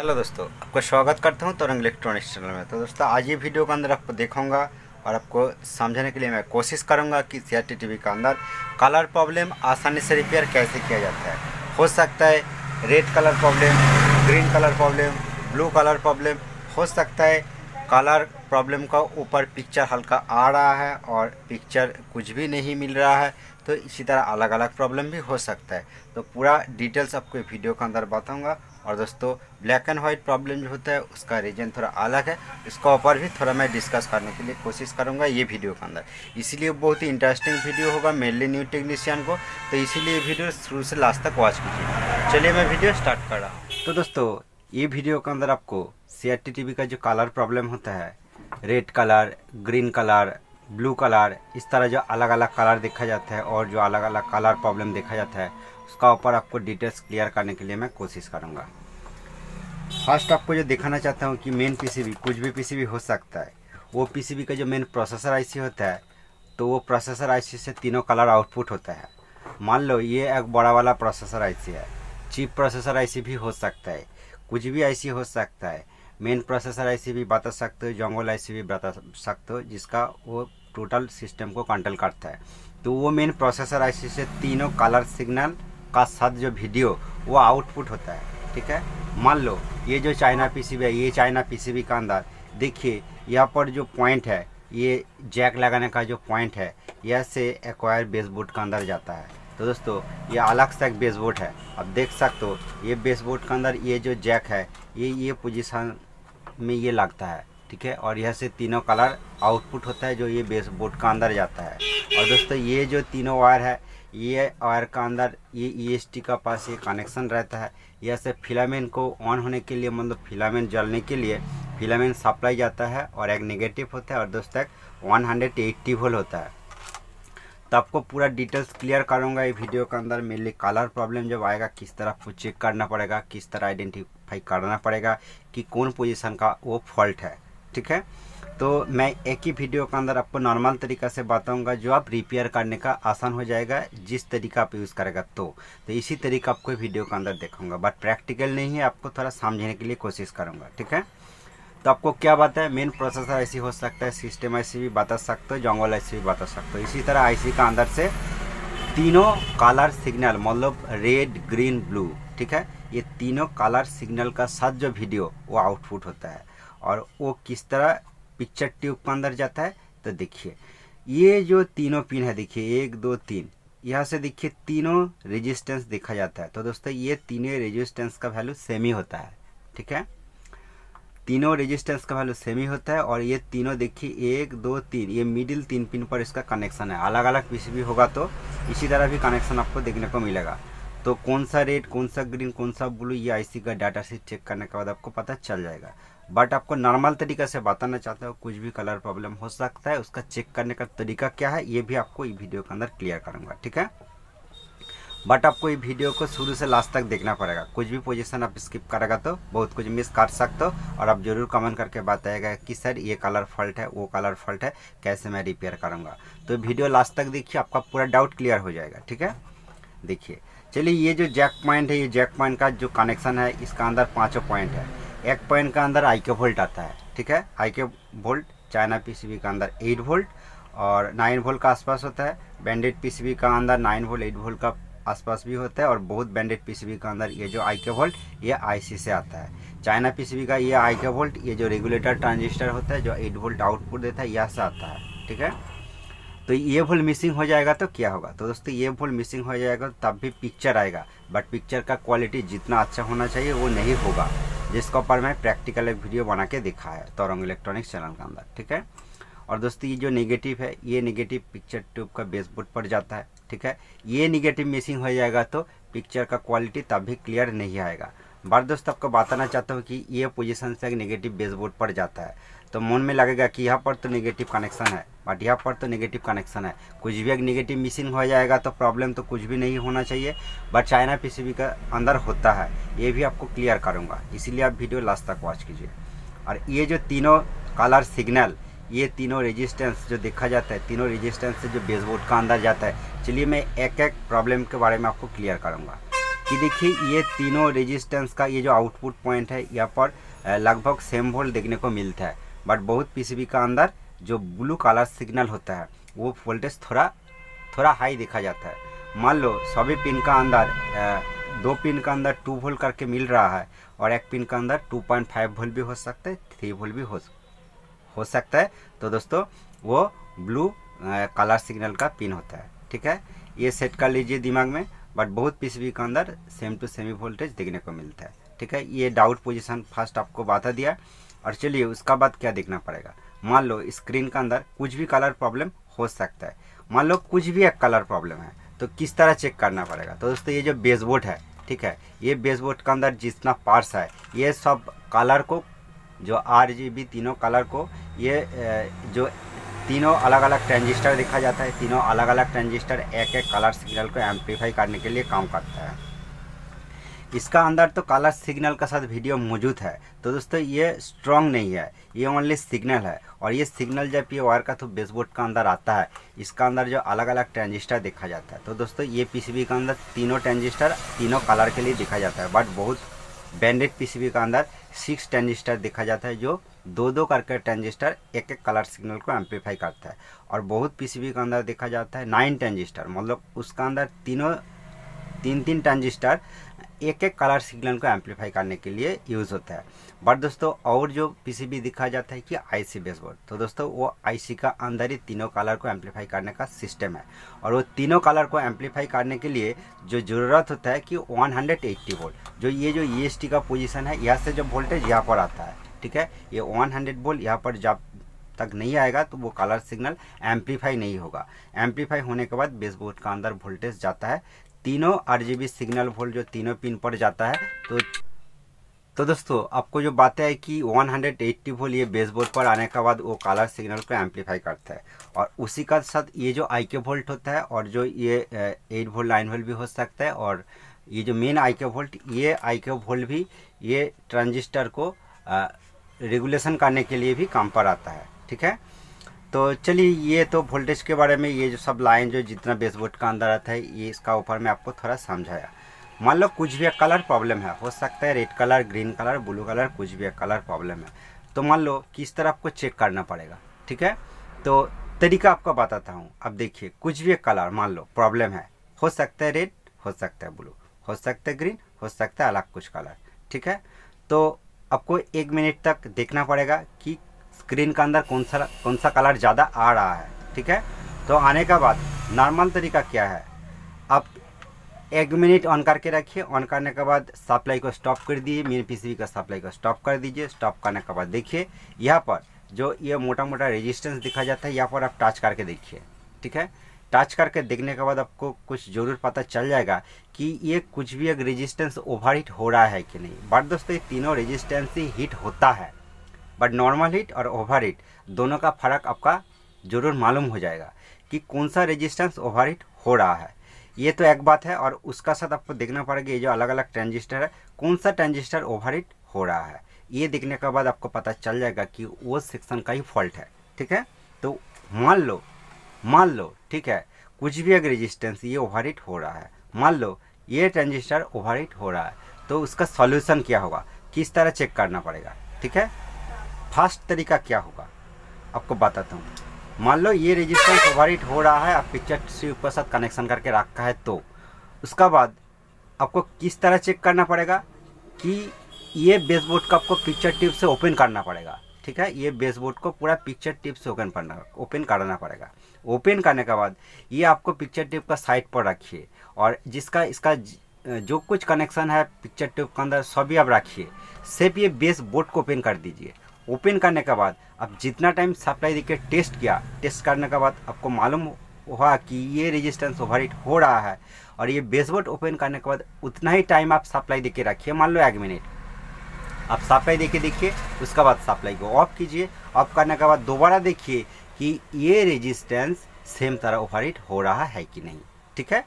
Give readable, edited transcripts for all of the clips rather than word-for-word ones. Hello दोस्तों, आपका स्वागत करता हूं तरंग इलेक्ट्रॉनिक्स चैनल में। तो दोस्तों, आज ये वीडियो के अंदर आपको देखूंगा और आपको समझाने के लिए मैं कोशिश करूंगा कि सीआरटी टीवी के अंदर कलर प्रॉब्लम आसानी से रिपेयर कैसे किया जाता है। हो सकता है red colour problem, green colour problem, blue colour problem, हो सकता है कलर प्रॉब्लम का ऊपर पिक्चर हल्का आ रहा है और पिक्चर कुछ भी नहीं मिल रहा है, तो इसी तरह अलग अलग प्रॉब्लम भी हो सकता है। तो पूरा डिटेल्स आपको वीडियो के अंदर बताऊँगा। और दोस्तों, ब्लैक एंड वाइट प्रॉब्लम जो होता है उसका रीजन थोड़ा अलग है, इसका ऊपर भी थोड़ा मैं डिस्कस करने के लिए कोशिश करूंगा ये वीडियो के अंदर। इसीलिए बहुत ही इंटरेस्टिंग वीडियो होगा मेनली न्यू टेक्नीशियन को, तो इसीलिए वीडियो शुरू से लास्ट तक वॉच कीजिए। चलिए मैं वीडियो स्टार्ट कर रहा हूँ। तो दोस्तों, ये वीडियो के अंदर आपको सीआरटी टीवी का जो कलर प्रॉब्लम होता है, red colour, green colour, blue colour, इस तरह जो अलग अलग कलर देखा जाता है और जो अलग अलग कलर प्रॉब्लम देखा जाता है उसका ऊपर आपको डिटेल्स क्लियर करने के लिए मैं कोशिश करूँगा। फर्स्ट आपको जो दिखाना चाहता हूँ कि मेन पीसीबी, कुछ भी पीसीबी हो सकता है, वो पीसीबी का जो मेन प्रोसेसर आईसी होता है, तो वो प्रोसेसर आईसी से तीनों कलर आउटपुट होता है। मान लो ये एक बड़ा वाला प्रोसेसर आईसी है, चीप प्रोसेसर आईसी भी हो सकता है, कुछ भी आईसी हो सकता है। मेन प्रोसेसर आईसी भी बता सकते हो, जंगल आईसी भी बता सकते हो, जिसका वो टोटल सिस्टम को कंट्रोल करता है। तो वो मेन प्रोसेसर आईसी से तीनों कलर सिग्नल का साथ जो वीडियो वो आउटपुट होता है, ठीक है। मान लो ये जो चाइना पीसीबी है, ये चाइना पीसीबी का अंदर देखिए यहाँ पर जो पॉइंट है, ये जैक लगाने का जो पॉइंट है, यह से एक वायर बेसबोर्ड का अंदर जाता है। तो दोस्तों, ये अलग सा एक बेसबोर्ड है, आप देख सकते हो। ये बेसबोर्ड के अंदर ये जो जैक है, ये पोजिशन में ये लगता है, ठीक है। और यह से तीनों कलर आउटपुट होता है जो ये बेसबोर्ड का अंदर जाता है। और दोस्तों, ये जो तीनों वायर है, ये वायर का अंदर ये ईएसटी का पास ये कनेक्शन रहता है। यह से फिलामेंट को ऑन होने के लिए, मतलब फिलामेंट जलने के लिए फिलामेंट सप्लाई जाता है। और एक नेगेटिव होता है और दोस्तों एक 180 वोल्ट होता है। तो आपको पूरा डिटेल्स क्लियर करूँगा ये वीडियो के अंदर। मेनली कलर प्रॉब्लम जब आएगा किस तरह आपको चेक करना पड़ेगा, किस तरह आइडेंटिफाई करना पड़ेगा कि कौन पोजीशन का वो फॉल्ट है, ठीक है। तो मैं एक ही वीडियो के अंदर आपको नॉर्मल तरीका से बताऊंगा जो आप रिपेयर करने का आसान हो जाएगा, जिस तरीका आप यूज़ करेगा। तो इसी तरीका आपको वीडियो के अंदर देखूंगा, बट प्रैक्टिकल नहीं है, आपको थोड़ा समझने के लिए कोशिश करूंगा, ठीक है। तो आपको क्या बताया, मेन प्रोसेसर आईसी हो सकता है, सिस्टम आईसी भी बता सकते हो, जंगल आईसी भी बता सकते हो। इसी तरह आईसी का अंदर से तीनों कलर सिग्नल, मतलब रेड, ग्रीन, ब्लू, ठीक है, ये तीनों कलर सिग्नल का साथ जो वीडियो वो आउटपुट होता है। और वो किस तरह पिक्चर ट्यूब के अंदर जाता है, तो देखिए ये जो तीनों पिन है, देखिए 1 2 3, यहाँ से देखिए तीनों रेजिस्टेंस देखा जाता है। तो दोस्तों, ये तीनों रेजिस्टेंस का वैल्यू सेम ही होता है, ठीक है, तीनों रेजिस्टेंस का वैल्यू सेम ही होता है। और ये तीनों देखिए 1 2 3, ये मिडिल 3 पिन पर इसका कनेक्शन है। अलग अलग पीसीबी होगा तो इसी तरह भी कनेक्शन आपको देखने को मिलेगा। तो कौन सा रेड, कौन सा ग्रीन, कौन सा ब्लू, ये आईसी का डाटा शीट चेक करने के बाद आपको पता चल जाएगा। बट आपको नॉर्मल तरीका से बताना चाहता हूँ, कुछ भी कलर प्रॉब्लम हो सकता है, उसका चेक करने का तरीका क्या है ये भी आपको इस वीडियो के अंदर क्लियर करूँगा, ठीक है। बट आपको ये वीडियो को शुरू से लास्ट तक देखना पड़ेगा, कुछ भी पोजीशन आप स्किप करेगा तो बहुत कुछ मिस कर सकते हो। और आप ज़रूर कमेंट करके बताइएगा कि सर ये कलर फॉल्ट है, वो कलर फॉल्ट है, कैसे मैं रिपेयर करूँगा। तो वीडियो लास्ट तक देखिए, आपका पूरा डाउट क्लियर हो जाएगा, ठीक है। देखिए, चलिए ये जो जैक पॉइंट है, ये जैक पॉइंट का जो कनेक्शन है, इसका अंदर 5 पॉइंट है। एक पॉइंट का अंदर आईके वोल्ट आता है, ठीक है, आईके वोल्ट चाइना पीसीबी का अंदर 8 वोल्ट और 9 वोल्ट का आसपास होता है। बैंडेड पीसीबी का अंदर 9 वोल्ट 8 वोल्ट का आसपास भी होता है। और बहुत बैंडेड पीसीबी का अंदर ये जो आईके वोल्ट, ये आईसी से आता है। चाइना पीसीबी का ये आईके वोल्ट, ये जो रेगुलेटर ट्रांजिस्टर होता है जो 8 वोल्ट आउटपुट देता है, यह से आता है, ठीक है। तो ये वोल्ट मिसिंग हो जाएगा तो क्या होगा, तो दोस्तों ये वोल्ट मिसिंग हो जाएगा तब भी पिक्चर आएगा, बट पिक्चर का क्वालिटी जितना अच्छा होना चाहिए वो नहीं होगा, जिसका ऊपर मैं प्रैक्टिकल एक वीडियो बना के देखा है तरंग इलेक्ट्रॉनिक्स चैनल के अंदर, ठीक है। और दोस्तों, ये जो नेगेटिव है, ये नेगेटिव पिक्चर ट्यूब का बेसबोर्ड पर जाता है, ठीक है। ये नेगेटिव मिसिंग हो जाएगा तो पिक्चर का क्वालिटी तब भी क्लियर नहीं आएगा। बार दोस्तों, आपको बताना चाहता हूँ कि ये पोजीशन से एक नेगेटिव बेसबोर्ड पर जाता है, तो मन में लगेगा कि यहाँ पर तो नेगेटिव कनेक्शन है, बट यहाँ पर तो नेगेटिव कनेक्शन है, कुछ भी एक नेगेटिव मिसिंग हो जाएगा तो प्रॉब्लम तो कुछ भी नहीं होना चाहिए, बट चाइना पीसीबी का अंदर होता है। ये भी आपको क्लियर करूँगा, इसीलिए आप वीडियो लास्ट तक वॉच कीजिए। और ये जो तीनों कलर सिग्नल, ये तीनों रेजिस्टेंस जो देखा जाता है, तीनों रेजिस्टेंस से जो बेसबोर्ड का अंदर जाता है। चलिए मैं एक प्रॉब्लम के बारे में आपको क्लियर करूँगा। कि देखिए ये तीनों रेजिस्टेंस का ये जो आउटपुट पॉइंट है यहाँ पर लगभग सेम वोल्ट देखने को मिलता है, बट बहुत पीसीबी का अंदर जो ब्लू कलर सिग्नल होता है वो वोल्टेज थोड़ा हाई देखा जाता है। मान लो सभी पिन का अंदर दो पिन का अंदर 2 वोल्ट करके मिल रहा है और एक पिन का अंदर 2.5 वोल्ट भी हो सकता है, 3 वोल्ट भी हो सकता है। तो दोस्तों वो ब्लू कलर सिग्नल का पिन होता है, ठीक है, ये सेट कर लीजिए दिमाग में। बट बहुत पीसीबी के अंदर सेम टू सेमी वोल्टेज देखने को मिलता है, ठीक है। ये डाउट पोजीशन फर्स्ट आपको बता दिया, और चलिए उसका बाद क्या देखना पड़ेगा। मान लो स्क्रीन के अंदर कुछ भी कलर प्रॉब्लम हो सकता है, मान लो कुछ भी एक कलर प्रॉब्लम है, तो किस तरह चेक करना पड़ेगा। तो दोस्तों ये जो बेसबोर्ड है, ठीक है, ये बेसबोर्ड के अंदर जितना पार्ट्स है ये सब कलर को जो आरजीबी तीनों कलर को ये जो तीनों अलग अलग ट्रांजिस्टर देखा जाता है, तीनों अलग अलग ट्रांजिस्टर एक एक कलर सिग्नल को एम्पलीफाई करने के लिए काम करता है। इसका अंदर तो कलर सिग्नल के साथ वीडियो मौजूद है, तो दोस्तों ये स्ट्रॉन्ग नहीं है, ये ओनली सिग्नल है। और ये सिग्नल जब ये वायर का तो बेसबोर्ड का अंदर आता है, इसका अंदर जो अलग अलग ट्रांजिस्टर देखा जाता है। तो दोस्तों ये पीसीबी के अंदर तीनों ट्रांजिस्टर तीनों कलर के लिए देखा जाता है, बट बहुत बैंडेड पीसीबी के अंदर 6 ट्रांजिस्टर देखा जाता है, जो 2-2 करके ट्रांजिस्टर एक एक कलर सिग्नल को एम्पलीफाई करता है। और बहुत पीसीबी के अंदर देखा जाता है 9 ट्रांजिस्टर, मतलब उसका अंदर तीन ट्रांजिस्टर एक एक कलर सिग्नल को एम्पलीफाई करने के लिए यूज़ होता है। बट दोस्तों और जो पीसीबी दिखा जाता है कि आईसी बेसबोर्ड, तो दोस्तों वो आईसी का अंदर ही तीनों कलर को एम्पलीफाई करने का सिस्टम है। और वो तीनों कलर को एम्पलीफाई करने के लिए जो ज़रूरत होता है कि 180 वोल्ट, जो ईएसटी का पोजीशन है, यहाँ से जो वोल्टेज यहाँ पर आता है, ठीक है, ये 100 वोल्ट यहाँ पर जब तक नहीं आएगा तो वो कलर सिग्नल एम्पलीफाई नहीं होगा। एम्पलीफाई होने के बाद बेसबोर्ड का अंदर वोल्टेज जाता है, तीनों आरजीबी सिग्नल वोल्ट जो तीनों पिन पर जाता है। तो दोस्तों आपको जो बातें है कि 180 वोल्ट ये बेसबोर्ड पर आने के बाद वो कलर सिग्नल को एम्पलीफाई करता है, और उसी का साथ ये जो आई के वोल्ट होता है और जो ये 8 वोल्ट 9 वोल्ट भी हो सकता है, और ये जो मेन आई के वोल्ट, ये आई के वोल्ट भी ये ट्रांजिस्टर को रेगुलेशन करने के लिए भी काम पर आता है, ठीक है। तो चलिए ये तो वोल्टेज के बारे में, ये जो सब लाइन जो जितना बेसबोर्ड का अंदर आता है ये इसका ऊपर मैं आपको थोड़ा समझाया। मान लो कुछ भी एक कलर प्रॉब्लम है, हो सकता है red colour, green colour, blue colour, कुछ भी एक कलर प्रॉब्लम है, तो मान लो किस तरह आपको चेक करना पड़ेगा, ठीक है। तो तरीका आपको बताता हूँ। अब देखिए कुछ भी एक कलर मान लो प्रॉब्लम है, हो सकता है रेड, हो सकता है ब्लू, हो सकता है ग्रीन, हो सकता है अलग कुछ कलर, ठीक है। तो आपको 1 मिनट तक देखना पड़ेगा कि स्क्रीन का अंदर कौन सा कलर ज़्यादा आ रहा है, ठीक है। तो आने का बाद नॉर्मल तरीका क्या है, आप 1 मिनट ऑन करके रखिए, ऑन करने के बाद सप्लाई को स्टॉप कर दीजिए, मेन पीसीबी का सप्लाई को स्टॉप कर दीजिए। स्टॉप करने के बाद देखिए यहाँ पर जो ये मोटा मोटा रेजिस्टेंस दिखा जाता है, यहाँ पर आप टच करके देखिए, ठीक है। टच करके देखने के बाद आपको कुछ ज़रूर पता चल जाएगा कि ये कुछ भी एक रेजिस्टेंस ओवरहीट हो रहा है कि नहीं। बट दोस्तों ये तीनों रेजिस्टेंस ही हीट होता है, बट नॉर्मल हीट और ओवर हीट दोनों का फर्क आपका ज़रूर मालूम हो जाएगा कि कौन सा रेजिस्टेंस ओवर हीट हो रहा है। ये तो एक बात है, और उसका साथ आपको देखना पड़ेगा ये जो अलग अलग ट्रांजिस्टर है कौन सा ट्रांजिस्टर ओवर हीट हो रहा है। ये देखने के बाद आपको पता चल जाएगा कि वो सेक्शन का ही फॉल्ट है, ठीक है। तो मान लो ठीक है कुछ भी एक रेजिस्टेंस ये ओवरहीट हो रहा है, मान लो ये ट्रांजिस्टर ओवरहीट हो रहा है, तो उसका सॉल्यूशन क्या होगा, किस तरह चेक करना पड़ेगा, ठीक है। फर्स्ट तरीका क्या होगा आपको बताता हूँ। मान लो ये रेजिस्टेंस ओवरहीट हो रहा है, आप पिक्चर से ऊपर साथ कनेक्शन करके रखा है, तो उसका बाद आपको किस तरह चेक करना पड़ेगा कि ये बेसबोर्ड का आपको पिक्चर ट्यूब से ओपन करना पड़ेगा, ठीक है। ये बेसबोर्ड को पूरा पिक्चर ट्यूब से ओपन करना पड़ेगा। ओपन करने के बाद ये आपको पिक्चर ट्यूब का साइड पर रखिए, और जिसका इसका जो कुछ कनेक्शन है पिक्चर ट्यूब के अंदर सभी आप रखिए, सिर्फ ये बेसबोर्ड को ओपन कर दीजिए। ओपन करने के बाद अब जितना टाइम सप्लाई देके टेस्ट किया, टेस्ट करने के बाद आपको मालूम हुआ कि ये रेजिस्टेंस ओवरहीट हो रहा है, और ये बेसबोर्ड ओपन करने के बाद उतना ही टाइम आप सप्लाई देके रखिए, मान लो 1 मिनट आप सप्लाई देके देखिए। उसके बाद सप्लाई को ऑफ कीजिए, ऑफ करने के बाद दोबारा देखिए कि ये रेजिस्टेंस सेम तरह ओवरहीट हो रहा है कि नहीं, ठीक है।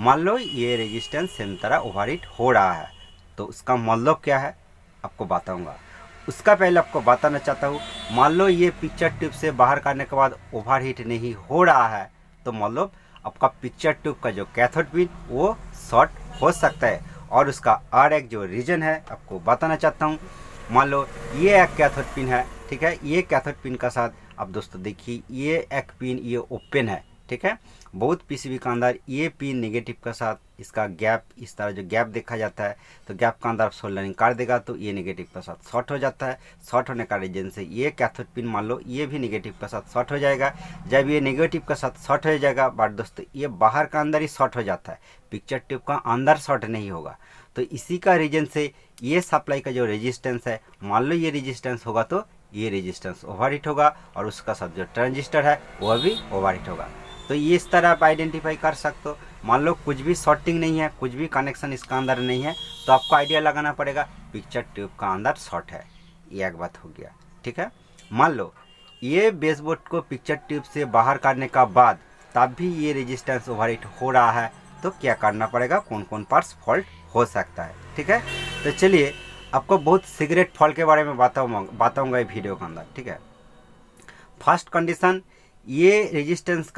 मान लो ये रेजिस्टेंस सेम तरह ओवरहीट हो रहा है, तो उसका मतलब क्या है आपको बताऊंगा। उसका पहले आपको बताना चाहता हूँ, मान लो ये पिक्चर ट्यूब से बाहर करने के बाद ओवरहीट नहीं हो रहा है, तो मतलब आपका पिक्चर ट्यूब का जो कैथोड पिन वो शॉर्ट हो सकता है, और उसका RX जो रीजन है आपको बताना चाहता हूँ। मान लो ये एक कैथोड पिन है, ठीक है। ये कैथोड पिन का साथ अब दोस्तों देखिए ये एक पिन ये ओपन है, ठीक है। बहुत पीसीबी का अंदर ये पिन नेगेटिव का साथ इसका गैप इस तरह जो गैप देखा जाता है, तो गैप का अंदर सोल्डरिंग काट देगा तो ये नेगेटिव का साथ शॉर्ट हो जाता है। शॉर्ट होने का रीजन से ये कैथोड पिन मान लो ये भी नेगेटिव का साथ शॉर्ट हो जाएगा। जब ये नेगेटिव का साथ शॉर्ट हो जाएगा बट दोस्तों ये बाहर का अंदर ही शॉर्ट हो जाता है, पिक्चर ट्यूब का अंदर शॉर्ट नहीं होगा। तो इसी का रीजन से ये सप्लाई का जो रेजिस्टेंस है मान लो ये रेजिस्टेंस होगा तो ये रेजिस्टेंस ओवरहीट होगा और उसका साथ जो ट्रांजिस्टर है वह भी ओवरहीट होगा। तो ये इस तरह आप आइडेंटिफाई कर सकते हो। मान लो कुछ भी शॉर्टिंग नहीं है, कुछ भी कनेक्शन इसका अंदर नहीं है, तो आपको आइडिया लगाना पड़ेगा पिक्चर ट्यूब का अंदर शॉर्ट है। ये एक बात हो गया, ठीक है। मान लो ये बेसबोर्ड को पिक्चर ट्यूब से बाहर काटने का बाद तब भी ये रेजिस्टेंस ओवरहीट हो रहा है तो क्या करना पड़ेगा, कौन कौन पार्ट्स फॉल्ट हो सकता है, ठीक है। तो चलिए आपको बहुत सिगरेट फॉल्ट के बारे में बताऊँगा ये वीडियो के अंदर, ठीक है। फर्स्ट कंडीशन, ये रेजिस्टेंस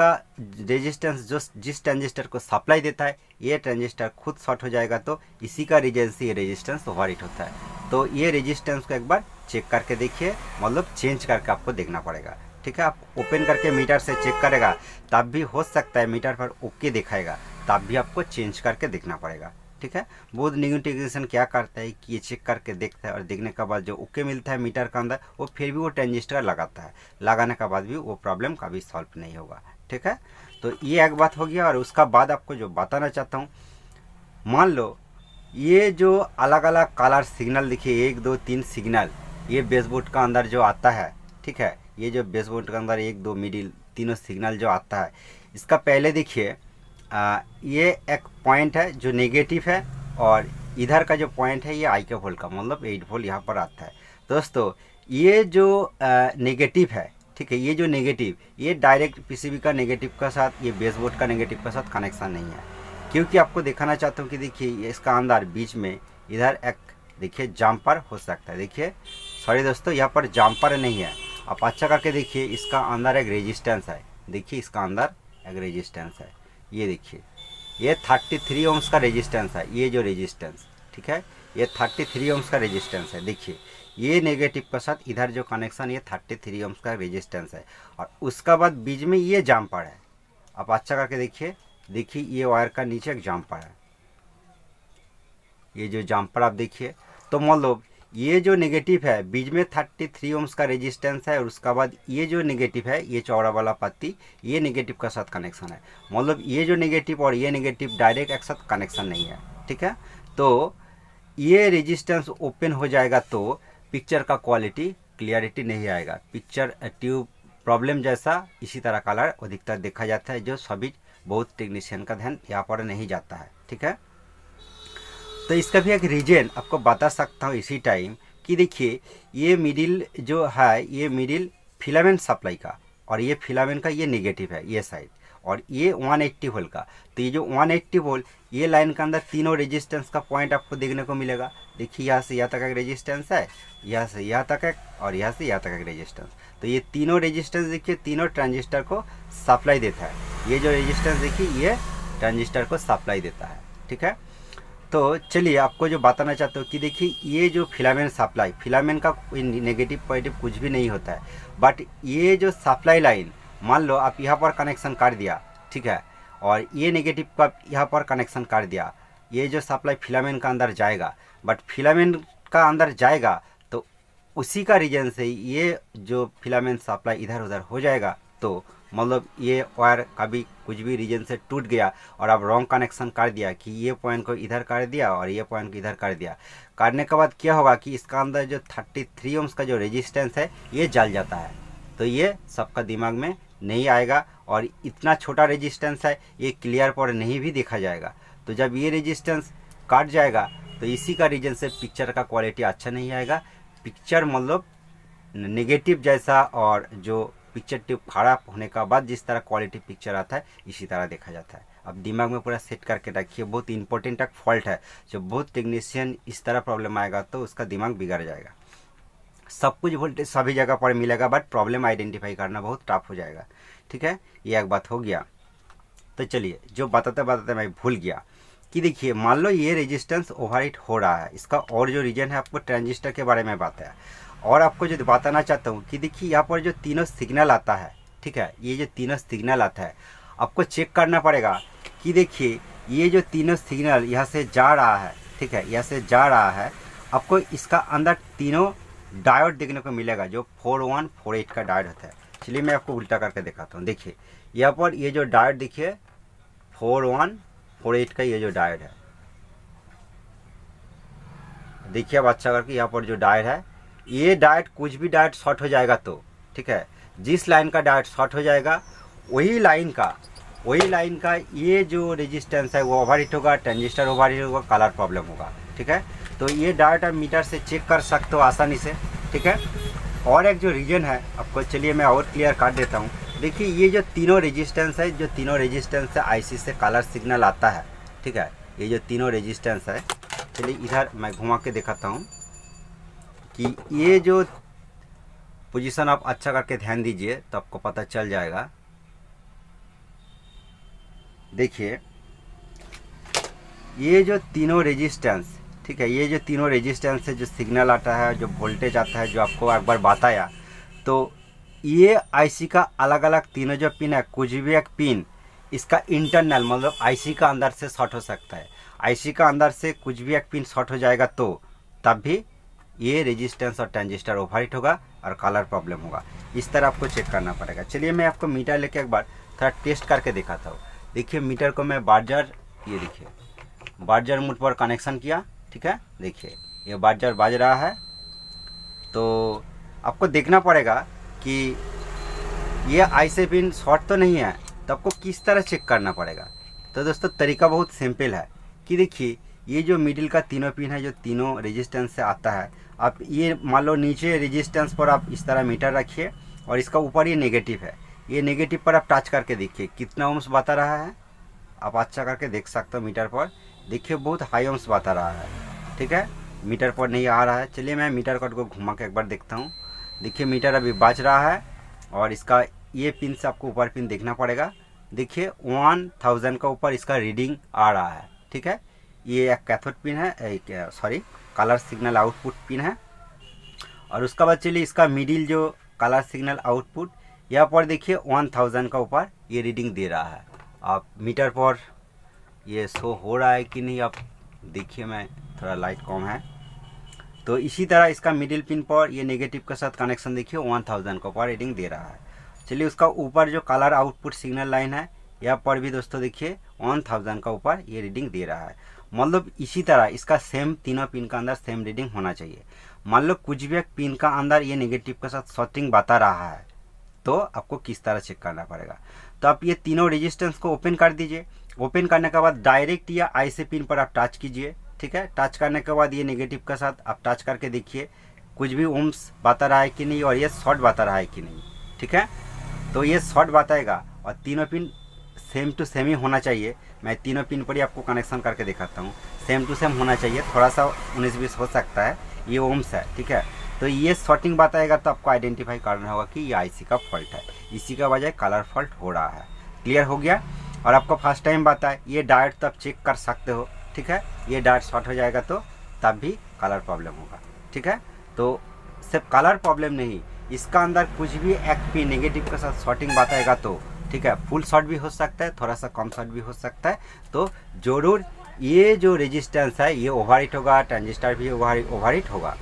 जो जिस ट्रांजिस्टर को सप्लाई देता है ये ट्रांजिस्टर खुद शॉर्ट हो जाएगा तो इसी का रीजन से ये रेजिस्टेंस ओवरहीट होता है। तो ये रेजिस्टेंस को एक बार चेक करके देखिए, मतलब चेंज करके आपको देखना पड़ेगा, ठीक है। आप ओपन करके मीटर से चेक करेगा तब भी हो सकता है मीटर पर ओके दिखाएगा, तब भी आपको चेंज करके देखना पड़ेगा, ठीक है। बहुत न्यूटिग्रेशन क्या करता है कि ये चेक करके देखता है और देखने के बाद जो ओके मिलता है मीटर के अंदर वो फिर भी वो ट्रांजिस्टर लगाता है, लगाने के बाद भी वो प्रॉब्लम कभी सॉल्व नहीं होगा, ठीक है। तो ये एक बात हो गया। और उसका बाद आपको जो बताना चाहता हूँ, मान लो ये जो अलग अलग कलर सिग्नल देखिए 1 2 3 सिग्नल ये बेसबोर्ड का अंदर जो आता है, ठीक है। ये जो बेसबोर्ड के अंदर 1 2 मिडिल 3 सिग्नल जो आता है, इसका पहले देखिए ये एक पॉइंट है जो नेगेटिव है और इधर का जो पॉइंट है ये IK वोल्ट का मतलब 8 वोल्ट यहाँ पर आता है। दोस्तों ये जो नेगेटिव है, ठीक है, ये जो नेगेटिव ये डायरेक्ट पीसीबी का नेगेटिव का साथ ये बेसबोर्ड का नेगेटिव का साथ कनेक्शन नहीं है, क्योंकि आपको दिखाना चाहता हूँ कि देखिए इसका अंदर बीच में इधर एक देखिए जम्पर हो सकता है। देखिए सॉरी दोस्तों यहाँ पर जम्पर नहीं है, आप अच्छा करके देखिए इसका अंदर एक रेजिस्टेंस है, देखिए इसका अंदर एक रेजिस्टेंस है, ये देखिए ये 33 ओम्स का रेजिस्टेंस है। ये जो रेजिस्टेंस, ठीक है, ये 33 ओम्स का रेजिस्टेंस है। देखिए ये नेगेटिव के साथ इधर जो कनेक्शन ये 33 ओम्स का रेजिस्टेंस है और उसका बाद बीच में ये जम्पर है। आप अच्छा करके देखिए, देखिए ये वायर का नीचे एक जम्पर है, ये जो जम्पर आप देखिए। तो मतलब ये जो नेगेटिव है बीच में 33 ओम्स का रेजिस्टेंस है और उसका बाद ये जो नेगेटिव है ये चौड़ा वाला पत्ती ये नेगेटिव का साथ कनेक्शन है। मतलब ये जो नेगेटिव और ये नेगेटिव डायरेक्ट एक साथ कनेक्शन नहीं है, ठीक है। तो ये रेजिस्टेंस ओपन हो जाएगा तो पिक्चर का क्वालिटी क्लियरिटी नहीं आएगा, पिक्चर ट्यूब प्रॉब्लम जैसा इसी तरह कलर अधिकतर देखा जाता है, जो सभी बहुत टेक्नीशियन का ध्यान यहाँ पर नहीं जाता है, ठीक है। तो इसका भी एक रीजन आपको बता सकता हूँ इसी टाइम कि देखिए ये मिडिल जो है ये मिडिल फिलामेंट सप्लाई का और ये फिलामेंट का ये नेगेटिव है ये साइड और ये 180 वोल्ट का। तो ये जो 180 वोल्ट ये लाइन के अंदर तीनों रेजिस्टेंस का पॉइंट आपको देखने को मिलेगा। देखिए यहाँ से यहाँ तक एक रेजिस्टेंस है, यहाँ से यहाँ तक एक और यहाँ से यहाँ तक एक रेजिस्टेंस। तो ये तीनों रेजिस्टेंस देखिए तीनों ट्रांजिस्टर को सप्लाई देता है। ये जो रेजिस्टेंस देखिए ये ट्रांजिस्टर को सप्लाई देता है, ठीक है। तो चलिए आपको जो बताना चाहता हूँ कि देखिए ये जो फिलामेंट सप्लाई फिलामेंट का कोई नेगेटिव पॉजिटिव कुछ भी नहीं होता है, बट ये जो सप्लाई लाइन मान लो आप यहाँ पर कनेक्शन कर दिया, ठीक है, और ये नेगेटिव का यहाँ पर कनेक्शन कर दिया, ये जो सप्लाई फिलामेंट का अंदर जाएगा बट फिलामेंट का अंदर जाएगा तो उसी का रीजन से ये जो फिलामेंट सप्लाई इधर उधर हो जाएगा। तो मतलब ये वायर कभी कुछ भी रीजन से टूट गया और आप रॉन्ग कनेक्शन कर दिया कि ये पॉइंट को इधर कर दिया और ये पॉइंट को इधर कर दिया, करने के बाद क्या होगा कि इसका अंदर जो 33 ओम्स का जो रेजिस्टेंस है ये जल जाता है। तो ये सबका दिमाग में नहीं आएगा और इतना छोटा रेजिस्टेंस है ये क्लियर पर नहीं भी देखा जाएगा। तो जब ये रेजिस्टेंस काट जाएगा तो इसी का रीजन से पिक्चर का क्वालिटी अच्छा नहीं आएगा, पिक्चर मतलब नेगेटिव जैसा और जो पिक्चर ट्यूब खराब होने के बाद जिस तरह क्वालिटी पिक्चर आता है इसी तरह देखा जाता है। अब दिमाग में पूरा सेट करके रखिए, बहुत इंपॉर्टेंट एक फॉल्ट है जो बहुत टेक्नीशियन इस तरह प्रॉब्लम आएगा तो उसका दिमाग बिगड़ जाएगा। सब कुछ वोल्टेज सभी जगह पर मिलेगा बट प्रॉब्लम आइडेंटिफाई करना बहुत टफ हो जाएगा, ठीक है। ये एक बात हो गया। तो चलिए जो बताते बताते मैं भूल गया कि देखिए मान लो ये रेजिस्टेंस ओवरहीट हो रहा है, इसका और जो रीजन है आपको ट्रांजिस्टर के बारे में बताया। और आपको जो बताना चाहता हूँ कि देखिए यहाँ पर जो तीनों सिग्नल आता है, ठीक है, ये जो तीनों सिग्नल आता है आपको चेक करना पड़ेगा कि देखिए ये जो तीनों सिग्नल यहाँ से जा रहा है, ठीक है, यहाँ से जा रहा है, आपको इसका अंदर तीनों डायोड देखने को मिलेगा जो 4148 का डायोड होता है। चलिए मैं आपको उल्टा करके दिखाता हूँ। देखिए यहाँ पर ये जो डायोड देखिए 4148 का ये जो डायोड है, देखिए अब अच्छा करके यहाँ पर जो डायोड है, ये डायोड कुछ भी डायोड शॉर्ट हो जाएगा तो ठीक है, जिस लाइन का डायोड शॉर्ट हो जाएगा वही लाइन का ये जो रेजिस्टेंस है वो ओवरहीट होगा, ट्रांजिस्टर ओवरहीट होगा, कलर प्रॉब्लम होगा, ठीक है। तो ये डायोड आप मीटर से चेक कर सकते हो आसानी से, ठीक है। और एक जो रीजन है आपको, चलिए मैं और क्लियर कर देता हूँ। देखिए ये जो तीनों रेजिस्टेंस है, जो तीनों रेजिस्टेंस से आईसी से कलर सिग्नल आता है, ठीक है, ये जो तीनों रेजिस्टेंस है, चलिए इधर मैं घुमा के दिखाता हूँ कि ये जो पोजीशन आप अच्छा करके ध्यान दीजिए तो आपको पता चल जाएगा। देखिए ये जो तीनों रेजिस्टेंस, ठीक है, ये जो तीनों रेजिस्टेंस से जो सिग्नल आता है, जो वोल्टेज आता है, जो आपको एक बार बताया, तो ये आईसी का अलग अलग तीनों जो पिन है, कुछ भी एक पिन इसका इंटरनल मतलब आईसी का अंदर से शॉर्ट हो सकता है। आईसी का अंदर से कुछ भी एक पिन शॉर्ट हो जाएगा तो तब भी ये रेजिस्टेंस और ट्रांजिस्टर ओवरहीट होगा और कलर प्रॉब्लम होगा। इस तरह आपको चेक करना पड़ेगा। चलिए मैं आपको मीटर लेके एक बार थोड़ा टेस्ट करके दिखाता हूँ। देखिए मीटर को मैं बार्जर, ये देखिए बार्जर मोड पर कनेक्शन किया, ठीक है, देखिए ये बार्जर बाज रहा है। तो आपको देखना पड़ेगा कि ये आईसी पिन शॉर्ट तो नहीं है, तो आपको किस तरह चेक करना पड़ेगा। तो दोस्तों तरीका बहुत सिंपल है कि देखिए ये जो मिडिल का तीनों पिन है, जो तीनों रेजिस्टेंस से आता है, आप ये मान लो नीचे रेजिस्टेंस पर आप इस तरह मीटर रखिए और इसका ऊपर ये नेगेटिव है, ये नेगेटिव पर आप टच करके देखिए कितना ओम्स बता रहा है। आप अच्छा करके देख सकते हो मीटर पर, देखिए बहुत हाई ओम्स बता रहा है, ठीक है, मीटर पर नहीं आ रहा है। चलिए मैं मीटर कट को घुमा के एक बार देखता हूँ। देखिए मीटर अभी बज रहा है और इसका ये पिन से आपको ऊपर पिन देखना पड़ेगा। देखिए 1000 का ऊपर इसका रीडिंग आ रहा है, ठीक है, ये एक कैथोड पिन है, एक sorry colour signal output pin है। और उसके बाद चलिए इसका मिडिल जो कलर सिग्नल आउटपुट, यहाँ पर देखिए 1000 का ऊपर ये रीडिंग दे रहा है। आप मीटर पर ये शो हो रहा है कि नहीं आप देखिए, मैं थोड़ा लाइट कम है। तो इसी तरह इसका मिडिल पिन पर ये नेगेटिव के साथ कनेक्शन देखिए 1000 का ऊपर रीडिंग दे रहा है। चलिए उसका ऊपर जो कलर आउटपुट सिग्नल लाइन है, यहाँ पर भी दोस्तों देखिए 1000 का ऊपर ये रीडिंग दे रहा है। मतलब इसी तरह इसका सेम तीनों पिन का अंदर सेम रीडिंग होना चाहिए। मान लो कुछ भी एक पिन का अंदर ये नेगेटिव के साथ शॉर्टिंग बता रहा है तो आपको किस तरह चेक करना पड़ेगा। तो आप ये तीनों रेजिस्टेंस को ओपन कर दीजिए। ओपन करने के बाद डायरेक्ट या आईसी पिन पर आप टच कीजिए, ठीक है, टच करने के बाद ये नेगेटिव के साथ आप टच करके देखिए कुछ भी ओम्स बता रहा है कि नहीं और ये शॉर्ट बता रहा है कि नहीं, ठीक है। तो ये शॉर्ट बताएगा और तीनों पिन सेम टू सेम ही होना चाहिए। मैं तीनों पिन पर ही आपको कनेक्शन करके दिखाता हूँ, सेम टू सेम होना चाहिए, थोड़ा सा 19-20 हो सकता है, ये ओम्स है, ठीक है। तो ये शॉर्टिंग बताएगा तो आपको आइडेंटिफाई करना होगा कि ये आईसी का फॉल्ट है, इसी का वजह कलर फॉल्ट हो रहा है। क्लियर हो गया। और आपको फर्स्ट टाइम बताए ये डायोड तो आप चेक कर सकते हो, ठीक है, ये डायोड शॉर्ट हो जाएगा तो तब भी कलर प्रॉब्लम होगा, ठीक है। तो सिर्फ कलर प्रॉब्लम नहीं, इसका अंदर कुछ भी एक पिन नेगेटिव के साथ शॉर्टिंग बताएगा तो ठीक है, फुल शॉर्ट भी हो सकता है, थोड़ा सा कम शॉर्ट भी हो सकता है। तो ज़रूर ये जो रेजिस्टेंस है ये ओवरहीट होगा, ट्रांजिस्टर भी ओवरहीट होगा।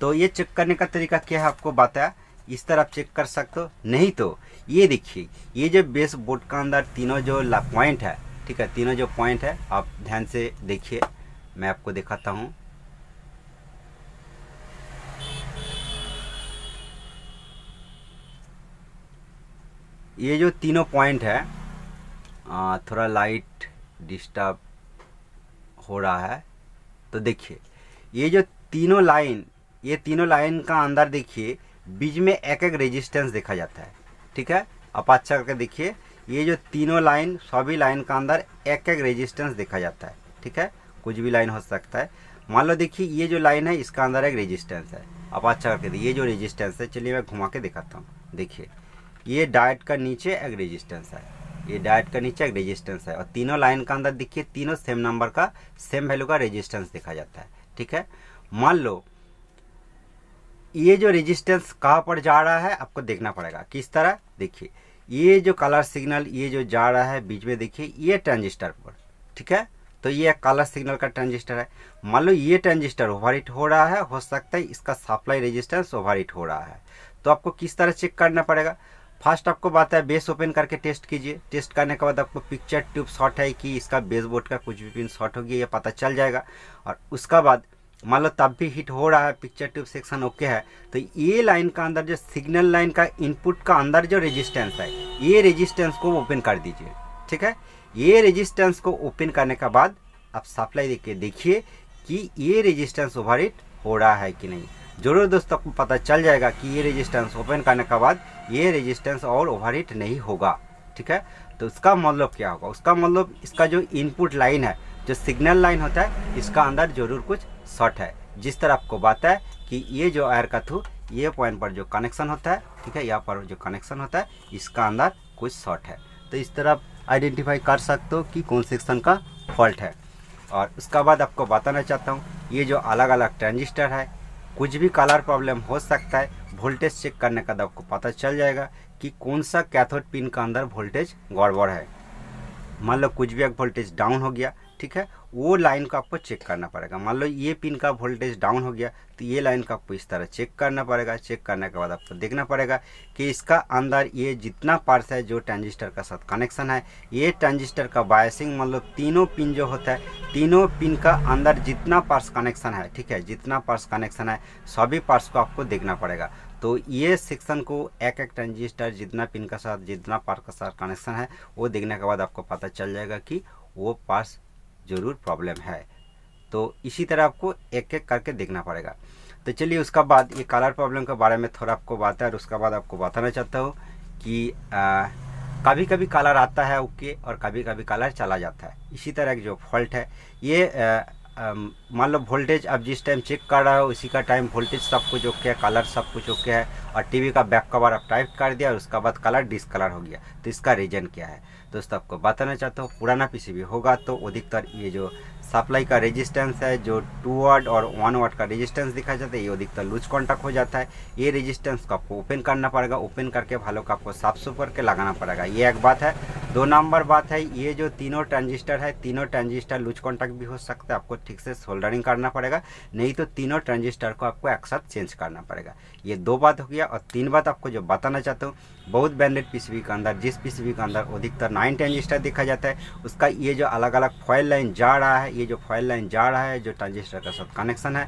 तो ये चेक करने का तरीका क्या है आपको बताया, इस तरह आप चेक कर सकते हो। नहीं तो ये देखिए ये जो बेस बोर्ड का अंदर तीनों जो पॉइंट है, ठीक है, तीनों जो पॉइंट है आप ध्यान से देखिए, मैं आपको दिखाता हूँ। ये जो तीनों पॉइंट है, थोड़ा लाइट डिस्टर्ब हो रहा है, तो देखिए ये जो तीनों लाइन, ये तीनों लाइन का अंदर देखिए बीच में एक एक रेजिस्टेंस देखा जाता है, ठीक है। आप अच्छा करके देखिए ये जो तीनों लाइन, सभी लाइन का अंदर एक एक रेजिस्टेंस देखा जाता है, ठीक है, कुछ भी लाइन हो सकता है। मान लो देखिए ये जो लाइन है इसका अंदर एक रेजिस्टेंस है, आप अच्छा करके देखिए ये जो रेजिस्टेंस है। चलिए मैं घुमा के दिखाता हूँ। देखिए ये डायोड का नीचे एक रेजिस्टेंस है, ये डायोड का नीचे एक रेजिस्टेंस है और तीनों लाइन का अंदर देखिए तीनों सेम नंबर का सेम वैल्यू का रेजिस्टेंस देखा जाता है। ठीक है, मान लो ये जो रेजिस्टेंस कहाँ पर जा रहा है आपको देखना पड़ेगा। किस तरह देखिए ये जो कलर सिग्नल ये जो जा रहा है बीच में देखिए ये ट्रांजिस्टर पर। ठीक है, तो ये कलर सिग्नल का ट्रांजिस्टर है। मान लो ये ट्रांजिस्टर ओवरहीट हो रहा है, हो सकता है इसका सप्लाई रेजिस्टेंस ओवरहीट हो रहा है। तो आपको किस तरह चेक करना पड़ेगा? फर्स्ट आपको बात है बेस ओपन करके टेस्ट कीजिए। टेस्ट करने के बाद आपको पिक्चर ट्यूब शॉर्ट है कि इसका बेस बोर्ड का कुछ भी पिन शॉर्ट हो गया ये पता चल जाएगा। और उसका बाद मान लो तब भी हिट हो रहा है, पिक्चर ट्यूब सेक्शन ओके है, तो ये लाइन का अंदर जो सिग्नल लाइन का इनपुट का अंदर जो रेजिस्टेंस है ये रेजिस्टेंस को ओपन कर दीजिए। ठीक है, ये रेजिस्टेंस को ओपन करने के बाद आप सप्लाई देखिए कि ये रेजिस्टेंस ओवरहीट हो रहा है कि नहीं। जरूर दोस्तों आपको पता चल जाएगा कि ये रेजिस्टेंस ओपन करने के बाद ये रेजिस्टेंस और ओवरहीट नहीं होगा। ठीक है, तो उसका मतलब क्या होगा? उसका मतलब इसका जो इनपुट लाइन है जो सिग्नल लाइन होता है इसका अंदर जरूर कुछ शॉर्ट है। जिस तरह आपको बात है कि ये जो वायर का थ्रू ये पॉइंट पर जो कनेक्शन होता है, ठीक है, यहाँ पर जो कनेक्शन होता है इसका अंदर कुछ शॉर्ट है। तो इस तरह आप आइडेंटिफाई कर सकते हो कि कौन सेक्शन का फॉल्ट है। और उसका बाद आपको बताना चाहता हूँ ये जो अलग अलग ट्रांजिस्टर है कुछ भी कलर प्रॉब्लम हो सकता है। वोल्टेज चेक करने का आपको पता चल जाएगा कि कौन सा कैथोड पिन का अंदर वोल्टेज गड़बड़ है। मान लो कुछ भी एक वोल्टेज डाउन हो गया, ठीक है, वो लाइन को आपको चेक करना पड़ेगा। मान लो ये पिन का वोल्टेज डाउन हो गया तो ये लाइन को आपको इस तरह चेक करना पड़ेगा। चेक करने के बाद आपको देखना पड़ेगा कि इसका अंदर ये जितना पार्ट्स है जो ट्रांजिस्टर का साथ कनेक्शन है ये ट्रांजिस्टर का बायसिंग मतलब तीनों पिन जो होता है तीनों पिन का अंदर जितना पार्ट्स कनेक्शन है, ठीक है, जितना पार्ट्स कनेक्शन है सभी पार्ट्स को आपको देखना पड़ेगा। तो ये सेक्शन को एक एक ट्रांजिस्टर जितना पिन का साथ जितना पार्ट का साथ कनेक्शन है वो देखने के बाद आपको पता चल जाएगा कि वो पार्ट्स जरूर प्रॉब्लम है। तो इसी तरह आपको एक एक करके देखना पड़ेगा। तो चलिए उसका बाद ये कलर प्रॉब्लम के बारे में थोड़ा आपको बात है। और उसका बाद आपको बताना चाहता हूँ कि कभी कभी कलर आता है ओके और कभी कभी कलर चला जाता है। इसी तरह की जो फॉल्ट है ये मान लो वोल्टेज आप जिस टाइम चेक कर रहे हो उसी का टाइम वोल्टेज सब कुछ ओके है, कलर सब कुछ ओके है और टीवी का बैक कवर आप टाइप कर दिया और उसका बाद कलर डिसकलर हो गया। तो इसका रीजन क्या है दोस्तों आपको बताना चाहता हूँ। पुराना पीसीबी होगा तो अधिकतर ये जो सप्लाई का रेजिस्टेंस है जो 2 वाट और 1 वाट का रेजिस्टेंस दिखा जाता है ये अधिकतर लूज कॉन्टैक्ट हो जाता है। ये रेजिस्टेंस को आपको ओपन करना पड़ेगा। ओपन करके भालो का आपको साफ सुफ करके लगाना पड़ेगा। ये एक बात है। दो नंबर बात है ये जो तीनों ट्रांजिस्टर है तीनों ट्रांजिस्टर लूज कॉन्टैक्ट भी हो सकता है, आपको ठीक से सोल्डरिंग करना पड़ेगा, नहीं तो तीनों ट्रांजिस्टर को आपको एक साथ चेंज करना पड़ेगा। ये 2 बात हो गया। और 3 बात आपको जो बताना चाहता हूँ, बहुत ब्रांडेड पीसीबी के अंदर जिस पीसीबी के अंदर अधिकतर 9 ट्रांजिस्टर देखा जाता है उसका ये जो अलग अलग फॉयल लाइन जा रहा है ये जो फॉयल लाइन जा रहा है जो ट्रांजिस्टर का साथ कनेक्शन है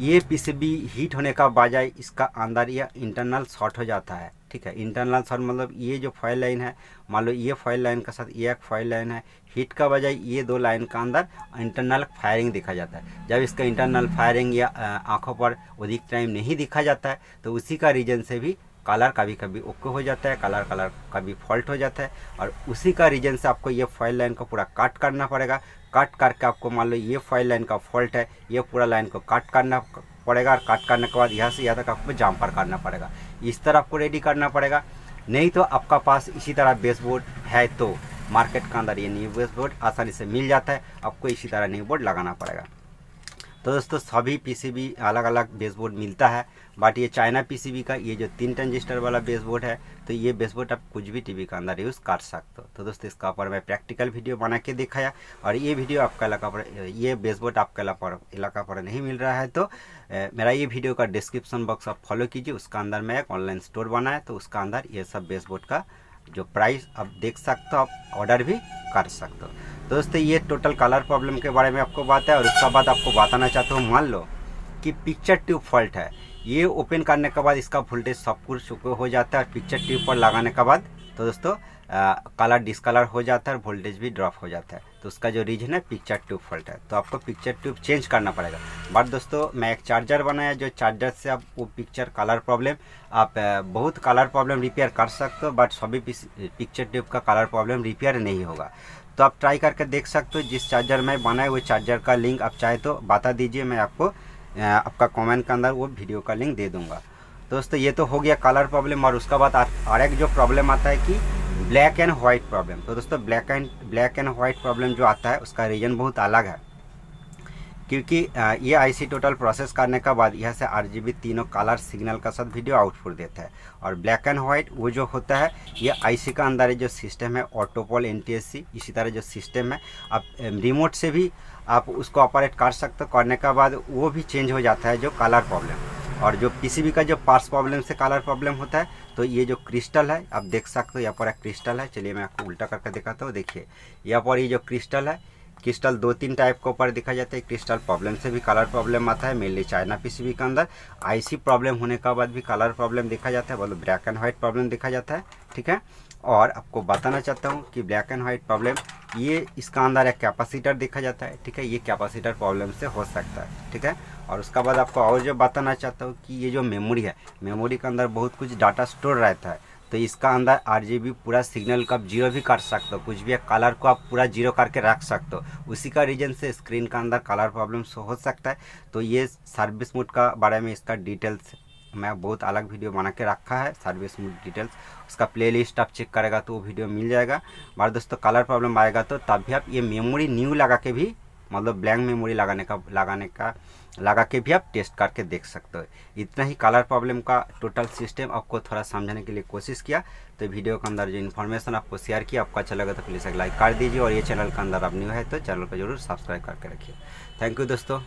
ये पीसीबी हीट होने का बजाय इसका अंदर यह इंटरनल शॉर्ट हो जाता है। ठीक है, इंटरनल शॉर्ट मतलब ये जो फॉयल लाइन है मान लो ये फॉयल लाइन के साथ ये एक फॉयल लाइन है, हीट का बजाय ये 2 लाइन का अंदर इंटरनल फायरिंग देखा जाता है। जब इसका इंटरनल फायरिंग या आँखों पर अधिक टाइम नहीं दिखा जाता है तो उसी का रीजन से भी कलर कभी कभी ओके हो जाता है, कलर कभी फॉल्ट हो जाता है। और उसी का रीजन से आपको ये फॉयल लाइन को पूरा कट करना पड़ेगा। कट करके आपको मान लो ये फॉयल लाइन का फॉल्ट है ये पूरा लाइन को कट करना पड़ेगा और कट करने के बाद यहाँ से यहाँ तक आपको जम्पर करना पड़ेगा। इस तरह आपको रेडी करना पड़ेगा, नहीं तो आपका पास इसी तरह बेस बोर्ड है तो मार्केट के अंदर ये न्यू बेस बोर्ड आसानी से मिल जाता है, आपको इसी तरह न्यू बोर्ड लगाना पड़ेगा। तो दोस्तों सभी पीसीबी अलग अलग बेस बोर्ड मिलता है, बट ये चाइना पीसीबी का ये जो 3 ट्रांजिस्टर वाला बेस बोर्ड है तो ये बेस बोर्ड आप कुछ भी टीवी के अंदर यूज़ कर सकते हो। तो दोस्तों इसका ऊपर मैं प्रैक्टिकल वीडियो बना के दिखाया। और ये वीडियो आपका इलाका पर ये बेस बोर्ड आपका इलाका पर नहीं मिल रहा है तो मेरा ये वीडियो का डिस्क्रिप्शन बॉक्स आप फॉलो कीजिए। उसका अंदर मैं एक ऑनलाइन स्टोर बनाया तो उसका अंदर ये सब बेस बोर्ड का जो प्राइस आप देख सकते हो, आप ऑर्डर भी कर सकते हो। दोस्तों ये टोटल कलर प्रॉब्लम के बारे में आपको बात है। और उसका बाद आपको बताना चाहता हूँ, मान लो कि पिक्चर ट्यूब फॉल्ट है, ये ओपन करने के बाद इसका वोल्टेज सब कुछ हो जाता है और पिक्चर ट्यूब पर लगाने के बाद तो दोस्तों कलर डिसकलर हो जाता है और वोल्टेज भी ड्रॉप हो जाता है। तो उसका जो रीजन है पिक्चर ट्यूब फॉल्ट है, तो आपको पिक्चर ट्यूब चेंज करना पड़ेगा। बट दोस्तों मैं एक चार्जर बनाया जो चार्जर से आप वो पिक्चर कलर प्रॉब्लम आप बहुत कलर प्रॉब्लम रिपेयर कर सकते हो, बट सभी पिक्चर ट्यूब का कलर प्रॉब्लम रिपेयर नहीं होगा। तो आप ट्राई करके देख सकते हो। जिस चार्जर में बनाए वो चार्जर का लिंक आप चाहे तो बता दीजिए, मैं आपको आपका कमेंट के अंदर वो वीडियो का लिंक दे दूँगा। दोस्तों ये तो हो गया कलर प्रॉब्लम। और उसका बाद और एक जो प्रॉब्लम आता है कि ब्लैक एंड वाइट प्रॉब्लम। तो दोस्तों ब्लैक एंड वाइट प्रॉब्लम जो आता है उसका रीजन बहुत अलग है, क्योंकि ये आईसी टोटल प्रोसेस करने के बाद यह से आरजीबी तीनों कलर सिग्नल का साथ वीडियो आउटपुट देता है। और ब्लैक एंड वाइट वो जो होता है ये आईसी का अंदर जो सिस्टम है ऑटोपोल एनटीएससी इसी तरह जो सिस्टम है आप रिमोट से भी आप उसको ऑपरेट कर सकते हो। करने के बाद वो भी चेंज हो जाता है जो कलर प्रॉब्लम, और जो पीसीबी का जो पार्ट्स प्रॉब्लम से कलर प्रॉब्लम होता है। तो ये जो क्रिस्टल है आप देख सकते हो, यहाँ पर एक क्रिस्टल है। चलिए मैं आपको उल्टा करके दिखाता हूँ। देखिए यहाँ पर ये जो क्रिस्टल है, क्रिस्टल दो तीन टाइप के ऊपर देखा जाता है। क्रिस्टल प्रॉब्लम से भी कलर प्रॉब्लम आता है, मेनली चाइना पीसीबी के अंदर। आईसी प्रॉब्लम होने के बाद भी कलर प्रॉब्लम देखा जाता है, बोलो ब्लैक एंड वाइट प्रॉब्लम देखा जाता है, ठीक है। और आपको बताना चाहता हूँ कि ब्लैक एंड वाइट प्रॉब्लम ये इसका अंदर एक कैपेसिटर देखा जाता है, ठीक है। ये कैपेसिटर प्रॉब्लम से हो सकता है, ठीक है। और उसके बाद आपको और जो बताना चाहता हूँ कि ये जो मेमोरी है, मेमोरी के अंदर बहुत कुछ डाटा स्टोर रहता है। तो इसका अंदर आरजीबी पूरा सिग्नल को आप जीरो भी कर सकते हो, कुछ भी एक कलर को आप पूरा जीरो करके रख सकते हो। उसी का रीजन से स्क्रीन का अंदर कलर प्रॉब्लम हो सकता है। तो ये सर्विस मोड का बारे में इसका डिटेल्स मैं बहुत अलग वीडियो बना के रखा है, सर्विस मोड डिटेल्स, उसका प्लेलिस्ट आप चेक करेगा तो वो वीडियो मिल जाएगा। बार दोस्तों कलर प्रॉब्लम आएगा तो तब भी आप ये मेमोरी न्यू लगा के भी, मतलब ब्लैंक मेमोरी लगा के भी आप टेस्ट करके देख सकते हो। इतना ही कलर प्रॉब्लम का टोटल सिस्टम आपको थोड़ा समझाने के लिए कोशिश किया। तो वीडियो के अंदर जो इन्फॉर्मेशन आपको शेयर किया, आपको अच्छा लगा तो प्लीज़ एक लाइक कर दीजिए। और ये चैनल के अंदर आप न्यू है तो चैनल को जरूर सब्सक्राइब करके रखिए। थैंक यू दोस्तों।